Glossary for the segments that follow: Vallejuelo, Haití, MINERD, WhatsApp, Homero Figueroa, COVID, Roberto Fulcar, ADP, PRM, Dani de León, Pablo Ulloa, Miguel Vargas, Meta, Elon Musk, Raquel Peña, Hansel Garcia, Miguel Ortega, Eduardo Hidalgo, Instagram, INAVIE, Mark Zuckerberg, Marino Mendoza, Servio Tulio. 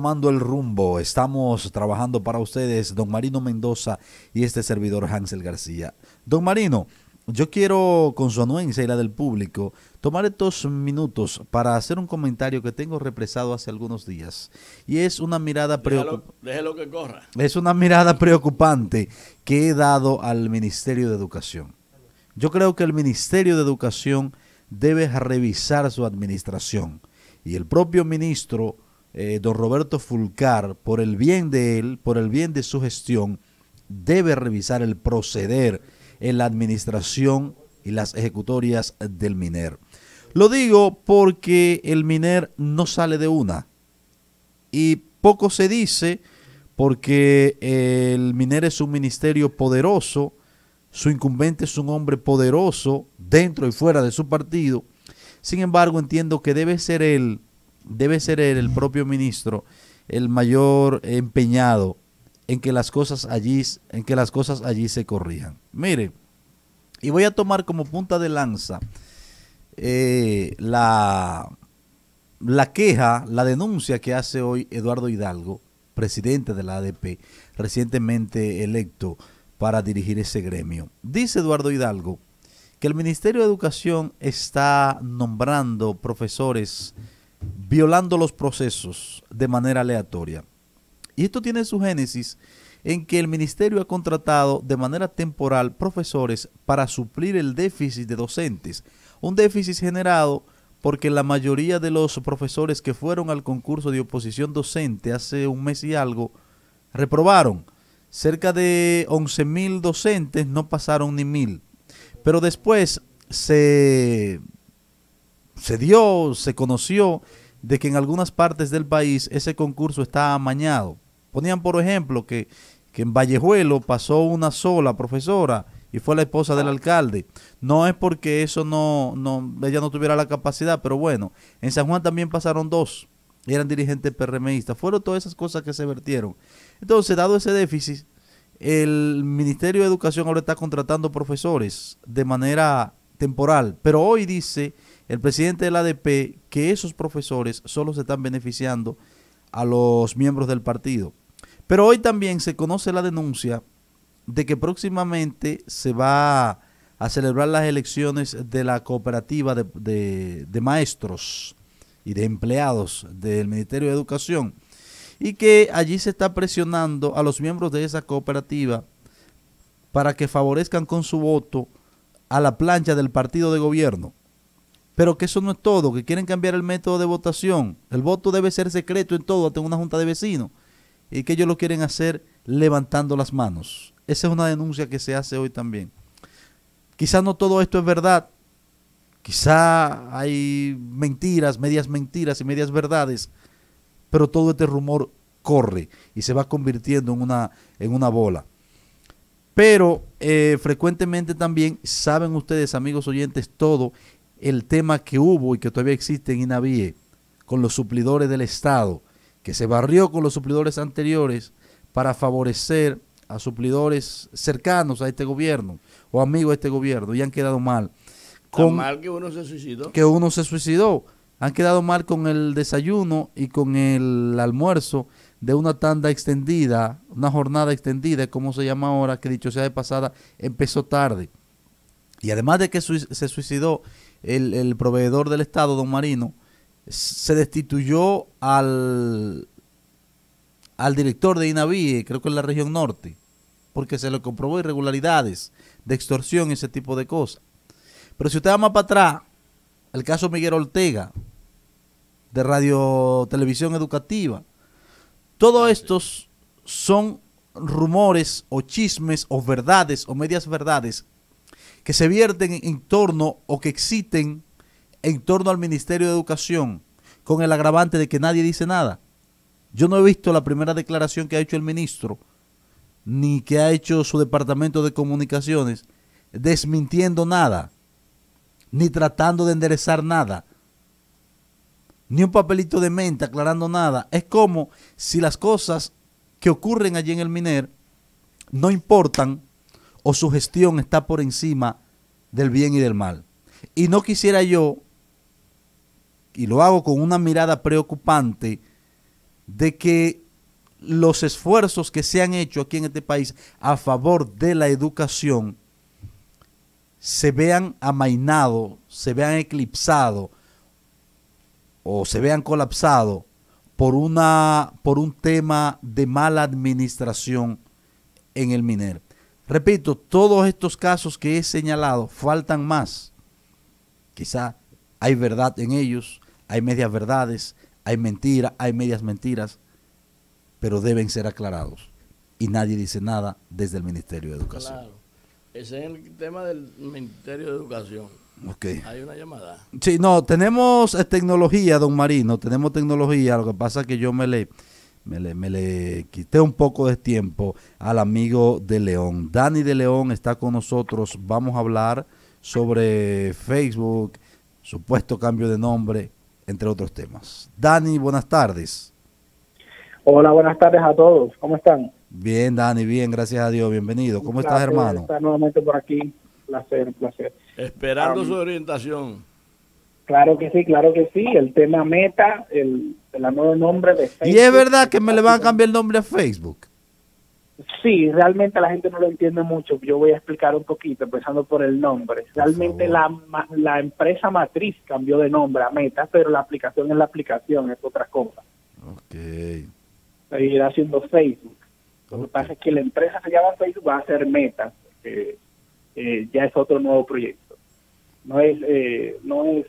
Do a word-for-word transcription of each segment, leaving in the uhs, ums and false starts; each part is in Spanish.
tomando el rumbo. Estamos trabajando para ustedes, don Marino Mendoza y este servidor Hansel García. Don Marino, yo quiero, con su anuencia y la del público, tomar estos minutos para hacer un comentario que tengo represado hace algunos días. Y es una mirada preocupante. Déjelo, déjelo que corra. Es una mirada preocupante que he dado al Ministerio de Educación. Yo creo que el Ministerio de Educación debe revisar su administración. Y el propio ministro, eh, don Roberto Fulcar, por el bien de él, por el bien de su gestión, debe revisar el proceder en la administración y las ejecutorias del MINERD. Lo digo porque el MINERD no sale de una. Y poco se dice porque el MINERD es un ministerio poderoso, su incumbente es un hombre poderoso dentro y fuera de su partido. Sin embargo, entiendo que debe ser él, debe ser él, el propio ministro, el mayor empeñado en que las cosas allí, en que las cosas allí se corrijan. Mire, y voy a tomar como punta de lanza eh, la, la queja, la denuncia que hace hoy Eduardo Hidalgo, presidente de la A D P, recientemente electo para dirigir ese gremio. Dice Eduardo Hidalgo que el Ministerio de Educación está nombrando profesores violando los procesos de manera aleatoria. Y esto tiene su génesis en que el ministerio ha contratado de manera temporal profesores para suplir el déficit de docentes. Un déficit generado porque la mayoría de los profesores que fueron al concurso de oposición docente hace un mes y algo reprobaron. Cerca de once mil docentes no pasaron ni mil. Pero después se, se dio, se conoció de que en algunas partes del país ese concurso está amañado. Ponían, por ejemplo, que, que en Vallejuelo pasó una sola profesora y fue la esposa del alcalde. No es porque eso no, no ella no tuviera la capacidad, pero bueno, en San Juan también pasaron dos, eran dirigentes PRMistas. Fueron todas esas cosas que se vertieron. Entonces, dado ese déficit, el Ministerio de Educación ahora está contratando profesores de manera temporal. Pero hoy dice el presidente de la A D P que esos profesores solo se están beneficiando a los miembros del partido. Pero hoy también se conoce la denuncia de que próximamente se va a celebrar las elecciones de la cooperativa de, de, de maestros y de empleados del Ministerio de Educación, y que allí se está presionando a los miembros de esa cooperativa para que favorezcan con su voto a la plancha del partido de gobierno. Pero que eso no es todo, que quieren cambiar el método de votación. El voto debe ser secreto en todo, hasta una junta de vecinos. Y que ellos lo quieren hacer levantando las manos. Esa es una denuncia que se hace hoy también. Quizás no todo esto es verdad. Quizá hay mentiras, medias mentiras y medias verdades. Pero todo este rumor corre y se va convirtiendo en una, en una bola. Pero eh, frecuentemente también saben ustedes, amigos oyentes, todo el tema que hubo y que todavía existe en INAVIE con los suplidores del Estado, que se barrió con los suplidores anteriores para favorecer a suplidores cercanos a este gobierno o amigos de este gobierno, y han quedado mal. Con, ¿Tan mal que uno se suicidó? Que uno se suicidó. Han quedado mal con el desayuno y con el almuerzo de una tanda extendida, una jornada extendida, como se llama ahora, que dicho sea de pasada, empezó tarde. Y además de que se suicidó el, el proveedor del Estado, don Marino, se destituyó al, al director de INAVIE, creo que en la región norte, porque se le comprobó irregularidades de extorsión y ese tipo de cosas. Pero si usted va más para atrás, el caso Miguel Ortega, de Radio Televisión Educativa, todos estos son rumores o chismes o verdades o medias verdades que se vierten en torno o que existen en torno al Ministerio de Educación, con el agravante de que nadie dice nada. Yo no he visto la primera declaración que ha hecho el ministro, ni que ha hecho su departamento de comunicaciones, desmintiendo nada, ni tratando de enderezar nada, ni un papelito de menta aclarando nada. Es como si las cosas que ocurren allí en el MINERD no importan, o su gestión está por encima del bien y del mal. Y no quisiera yo, y lo hago con una mirada preocupante, de que los esfuerzos que se han hecho aquí en este país a favor de la educación se vean amainados, se vean eclipsados o se vean colapsados por, una, por un tema de mala administración en el MINERD. Repito, todos estos casos que he señalado, faltan más. Quizá hay verdad en ellos, hay medias verdades, hay mentiras, hay medias mentiras, pero deben ser aclarados. Y nadie dice nada desde el Ministerio de Educación. Claro. Ese es el tema del Ministerio de Educación. Okay. Hay una llamada. Sí, no, tenemos tecnología, don Marino, tenemos tecnología. Lo que pasa es que yo me le, me le, me le quité un poco de tiempo al amigo de León. Dani de León está con nosotros. Vamos a hablar sobre Facebook, supuesto cambio de nombre, entre otros temas. Dani, buenas tardes. Hola, buenas tardes a todos. ¿Cómo están? Bien, Dani, bien, gracias a Dios. Bienvenido. ¿Cómo estás, hermano? Estar nuevamente por aquí. Placer, placer. Esperando um, su orientación. Claro que sí, claro que sí. El tema Meta, el, el nuevo nombre de Facebook. ¿Y es verdad que me le van a cambiar el nombre a Facebook? Sí, realmente la gente no lo entiende mucho. Yo voy a explicar un poquito, empezando por el nombre. Realmente la, la empresa matriz cambió de nombre a Meta, pero la aplicación es la aplicación, es otra cosa. Ok. Seguirá haciendo Facebook. Lo que okay. pasa es que la empresa se llama Facebook, va a ser Meta, porque eh, ya es otro nuevo proyecto. No es eh, no es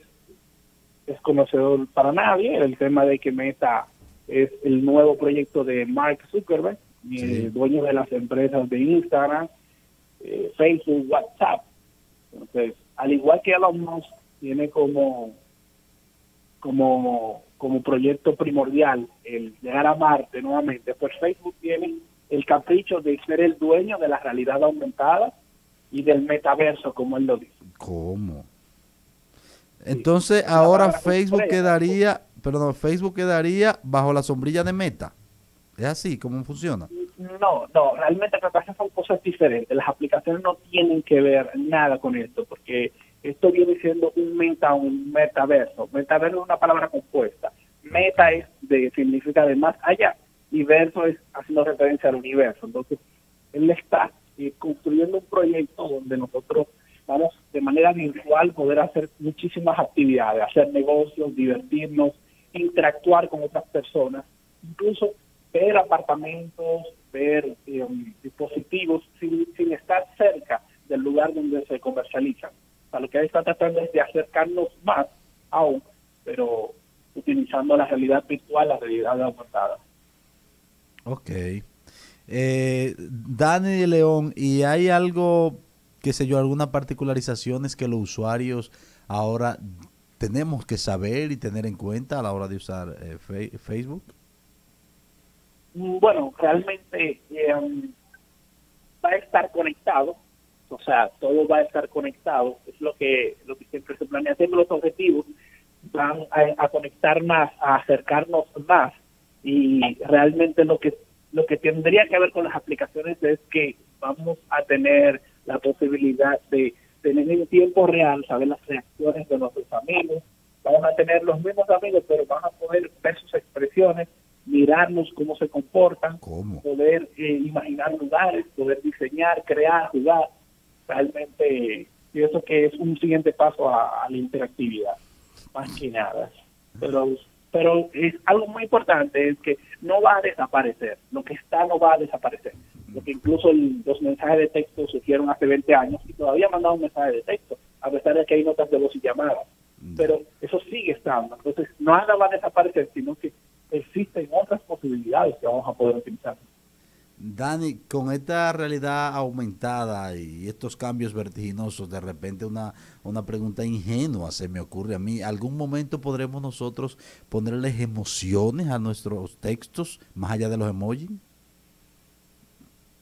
desconocedor para nadie el tema de que Meta es el nuevo proyecto de Mark Zuckerberg, sí. dueño de las empresas de Instagram, eh, Facebook, WhatsApp. Entonces, al igual que Elon Musk tiene como como como proyecto primordial el llegar a Marte nuevamente, pues Facebook tiene el capricho de ser el dueño de la realidad aumentada y del metaverso, como él lo dice. ¿Cómo? Entonces sí. ahora Facebook quedaría, perdón, Facebook quedaría bajo la sombrilla de Meta. ¿Es así? ¿Cómo funciona? No, no, realmente lo que pasa son cosas diferentes. Las aplicaciones no tienen que ver nada con esto, porque esto viene siendo un meta, un metaverso. Metaverso es una palabra compuesta. Meta es de, significa de más allá, y verso es haciendo referencia al universo. Entonces, él está eh, construyendo un proyecto donde nosotros vamos de manera virtual poder hacer muchísimas actividades, hacer negocios, divertirnos, interactuar con otras personas, incluso ver apartamentos, ver eh, dispositivos sin, sin estar cerca del lugar donde se comercializan. O sea, lo que ahí está tratando es de acercarnos más aún, pero utilizando la realidad virtual, la realidad aumentada. Ok. Eh, Dani de León, ¿y hay algo, qué sé yo, algunas particularizaciones que los usuarios ahora tenemos que saber y tener en cuenta a la hora de usar eh, fe Facebook? Bueno, realmente eh, va a estar conectado. O sea, todo va a estar conectado, es lo que lo que siempre se planea. Siempre los objetivos van a, a conectar más, a acercarnos más, y realmente lo que lo que tendría que ver con las aplicaciones es que vamos a tener la posibilidad de tener en tiempo real, saber las reacciones de nuestros amigos. Vamos a tener los mismos amigos, pero van a poder ver sus expresiones, mirarnos cómo se comportan, ¿Cómo? poder eh, imaginar lugares, poder diseñar, crear, jugar. Realmente pienso que es un siguiente paso a, a la interactividad, más que nada. Pero, pero es algo muy importante, es que no va a desaparecer, lo que está no va a desaparecer. Porque incluso el, los mensajes de texto surgieron hace veinte años y todavía mandaban un mensaje de texto, a pesar de que hay notas de voz y llamadas. Pero eso sigue estando, entonces nada va a desaparecer, sino que existen otras posibilidades que vamos a poder utilizar. Dani, con esta realidad aumentada y estos cambios vertiginosos, de repente una, una pregunta ingenua se me ocurre a mí. ¿Algún momento podremos nosotros ponerles emociones a nuestros textos, más allá de los emojis?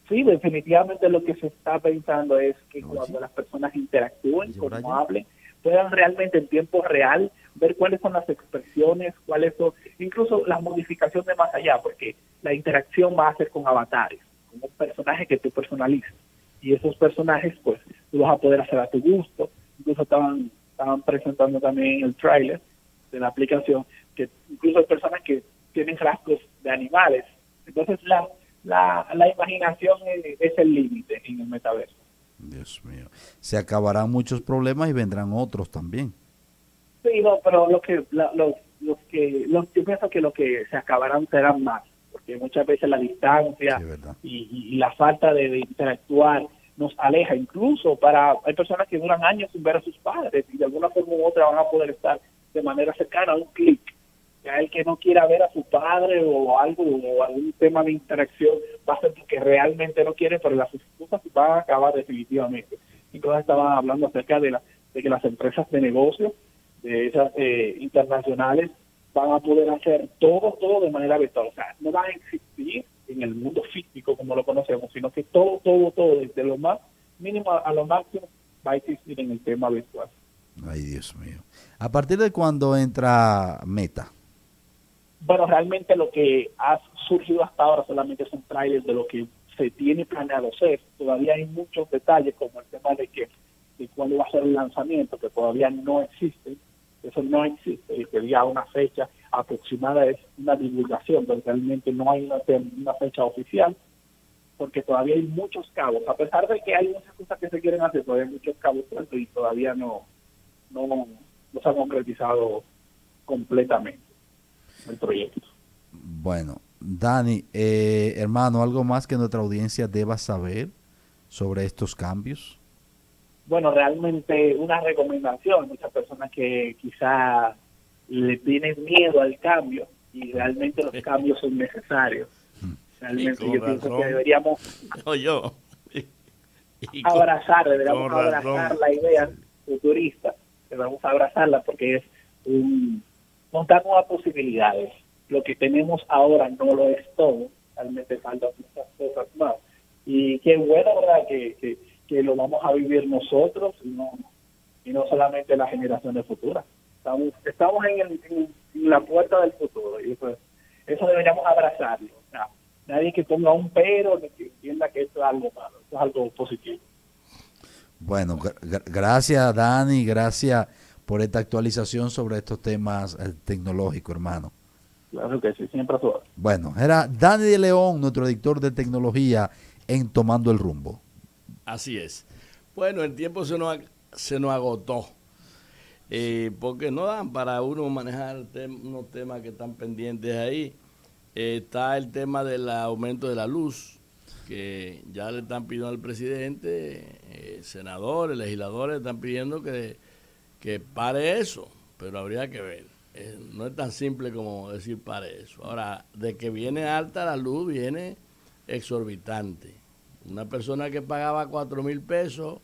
Sí, definitivamente lo que se está pensando es que Oye. cuando las personas interactúen, como hablen, puedan realmente en tiempo real ver cuáles son las expresiones, cuáles son, incluso las modificaciones de más allá, porque la interacción va a ser con avatares, con un personaje que tú personalizas. Y esos personajes, pues, tú vas a poder hacer a tu gusto. Incluso estaban, estaban presentando también el tráiler de la aplicación, que incluso hay personas que tienen rasgos de animales. Entonces la, la, la imaginación es, es el límite en el metaverso. Dios mío, se acabarán muchos problemas y vendrán otros también. Sí, no, pero lo que, la, los, los que los, yo pienso que lo que se acabarán serán más, porque muchas veces la distancia sí, y, y la falta de, de interactuar nos aleja. Incluso para hay personas que duran años sin ver a sus padres y de alguna forma u otra van a poder estar de manera cercana a un clic. Ya el que no quiera ver a su padre o algo o algún tema de interacción va a ser porque realmente no quiere, pero las excusas van a acabar definitivamente. Y todas estaban hablando acerca de, la, de que las empresas de negocio de esas eh, internacionales van a poder hacer todo, todo de manera virtual. O sea, no van a existir en el mundo físico como lo conocemos, sino que todo, todo, todo, desde lo más mínimo a lo máximo, va a existir en el tema virtual. Ay, Dios mío. ¿A partir de cuándo entra Meta? Bueno, realmente lo que ha surgido hasta ahora solamente son trailers de lo que se tiene planeado ser. Todavía hay muchos detalles, como el tema de que de cuál va a ser el lanzamiento, que todavía no existe. Eso no existe, y que ya una fecha aproximada es una divulgación, pero realmente no hay una, una fecha oficial, porque todavía hay muchos cabos. A pesar de que hay muchas cosas que se quieren hacer, todavía hay muchos cabos sueltos y todavía no, no, no se ha concretizado completamente el proyecto. Bueno, Dani, eh, hermano, ¿algo más que nuestra audiencia deba saber sobre estos cambios? Bueno, realmente una recomendación. Muchas personas que quizá le tienen miedo al cambio y realmente los cambios son necesarios. Realmente yo razón. pienso que deberíamos no, yo. Y con, abrazar, deberíamos abrazar razón. la idea futurista, deberíamos abrazarla porque es un... montar nuevas posibilidades. Lo que tenemos ahora no lo es todo. Realmente faltan muchas cosas más. Y qué bueno, ¿verdad?, que, que, que lo vamos a vivir nosotros y no, y no solamente las generaciones futuras. Estamos, estamos en, el, en, en la puerta del futuro y eso, eso deberíamos abrazarlo. O sea, nadie que ponga un pero ni que entienda que esto es algo malo. Esto es algo positivo. Bueno, gr gracias, Dani. Gracias por esta actualización sobre estos temas tecnológicos, hermano. Claro que sí, siempre a todas. Bueno, era Dani de León, nuestro editor de tecnología en Tomando el Rumbo. Así es. Bueno, el tiempo se nos, se nos agotó, eh, porque no dan para uno manejar tem- unos temas que están pendientes ahí. Eh, está el tema del aumento de la luz, que ya le están pidiendo al presidente, eh, senadores, legisladores, están pidiendo que... que pare eso, pero habría que ver. Eh, no es tan simple como decir pare eso. Ahora, de que viene alta la luz, viene exorbitante. Una persona que pagaba cuatro mil pesos,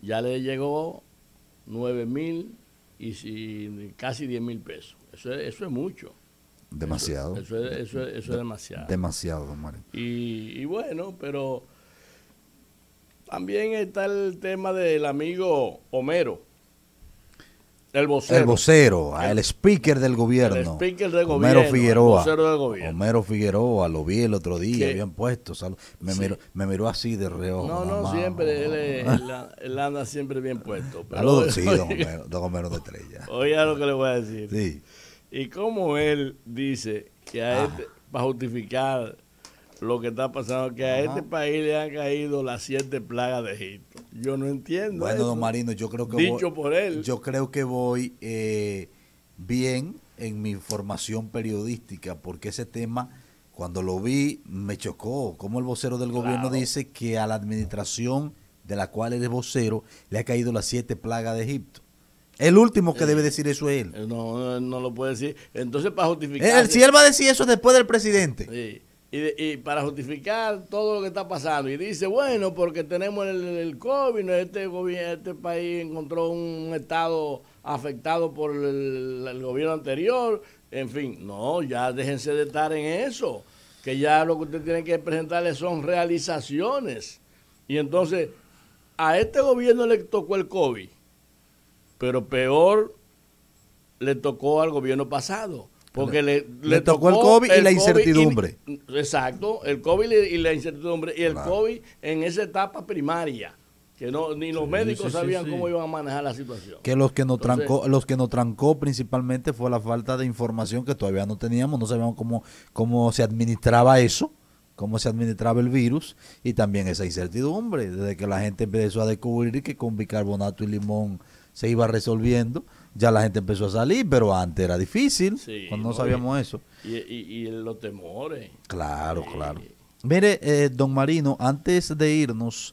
ya le llegó nueve mil y si, casi diez mil pesos. Eso es, eso es mucho. Demasiado. Eso, eso, es, eso, es, eso es demasiado. Demasiado, don Mario. Y, y bueno, pero también está el tema del amigo Homero. El vocero. El vocero, el, el speaker del gobierno. El speaker del gobierno. Homero Figueroa. El vocero del gobierno. Homero Figueroa, lo vi el otro día, ¿Qué? habían puesto. Salvo, me, sí. miró, me miró así de reojo. No, no, mamá, siempre, mamá. Él, él, él anda siempre bien puesto. Pero Saludos, sí, don Homero, don Homero de Estrella. Oiga lo que le voy a decir. Sí. Y como él dice que a este, para justificar lo que está pasando, que a Ajá. este país le han caído las siete plagas de Egipto. Yo no entiendo. Bueno, eso. don Marino, yo creo que Dicho voy, por él. Yo creo que voy eh, bien en mi formación periodística, porque ese tema, cuando lo vi, me chocó. Como el vocero del claro. gobierno dice que a la administración de la cual él es vocero le ha caído las siete plagas de Egipto. El último que eh, debe decir eso es él. No, no, no lo puede decir. Entonces, para justificar... Si él va a decir eso después del presidente. Sí. Y, de, y para justificar todo lo que está pasando. Y dice, bueno, porque tenemos el, el COVID, este gobierno, este país encontró un estado afectado por el, el gobierno anterior. En fin, no, ya déjense de estar en eso. Que ya lo que ustedes tienen que presentarles son realizaciones. Y entonces, a este gobierno le tocó el COVID, pero peor le tocó al gobierno pasado. Porque le, le, le tocó, tocó el COVID el y la incertidumbre. Y, exacto, el COVID y la incertidumbre. Y el claro. COVID en esa etapa primaria, que no, ni los sí, médicos sí, sabían sí, sí. cómo iban a manejar la situación. Que los que nos Entonces, trancó, los que nos trancó principalmente fue la falta de información que todavía no teníamos, no sabíamos cómo, cómo se administraba eso, cómo se administraba el virus, y también esa incertidumbre, desde que la gente empezó a descubrir que con bicarbonato y limón se iba resolviendo, ya la gente empezó a salir, pero antes era difícil, sí, cuando no sabíamos y, eso. Y, y, y los temores. Claro, sí. claro. Mire, eh, don Marino, antes de irnos,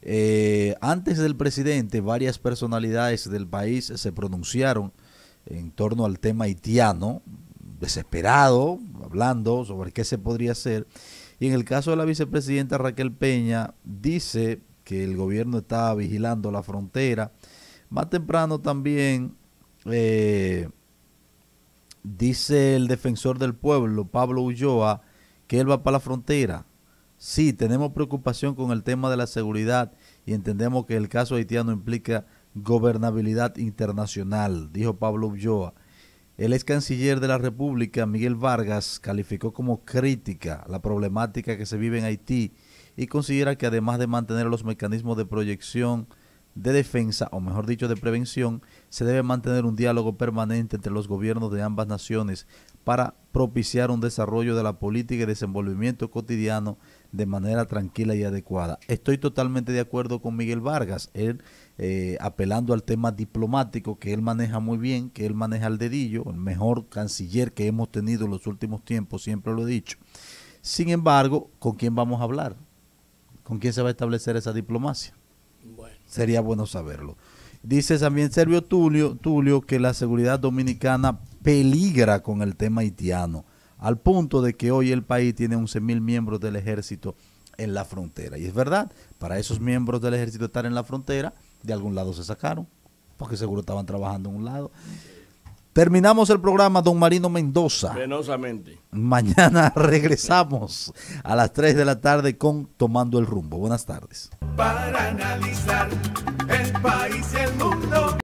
Eh, antes del presidente, varias personalidades del país se pronunciaron en torno al tema haitiano, desesperado, hablando sobre qué se podría hacer. Y en el caso de la vicepresidenta Raquel Peña, dice que el gobierno está vigilando la frontera. Más temprano también eh, dice el defensor del pueblo, Pablo Ulloa, que él va para la frontera. Sí, tenemos preocupación con el tema de la seguridad y entendemos que el caso haitiano implica gobernabilidad internacional, dijo Pablo Ulloa. El ex canciller de la República, Miguel Vargas, calificó como crítica la problemática que se vive en Haití y considera que además de mantener los mecanismos de proyección de defensa, o mejor dicho de prevención, se debe mantener un diálogo permanente entre los gobiernos de ambas naciones para propiciar un desarrollo de la política y desenvolvimiento cotidiano de manera tranquila y adecuada. Estoy totalmente de acuerdo con Miguel Vargas, él eh, apelando al tema diplomático que él maneja muy bien, que él maneja al dedillo, el mejor canciller que hemos tenido en los últimos tiempos, siempre lo he dicho. Sin embargo, ¿con quién vamos a hablar? ¿Con quién se va a establecer esa diplomacia? Bueno. Sería bueno saberlo. Dice también Servio Tulio, Tulio que la seguridad dominicana peligra con el tema haitiano, al punto de que hoy el país tiene once mil miembros del ejército en la frontera. Y es verdad, para esos miembros del ejército estar en la frontera, de algún lado se sacaron, porque seguro estaban trabajando en un lado. Terminamos el programa, don Marino Mendoza. Penosamente. Mañana regresamos a las tres de la tarde con Tomando el Rumbo. Buenas tardes. Para analizar el país y el mundo.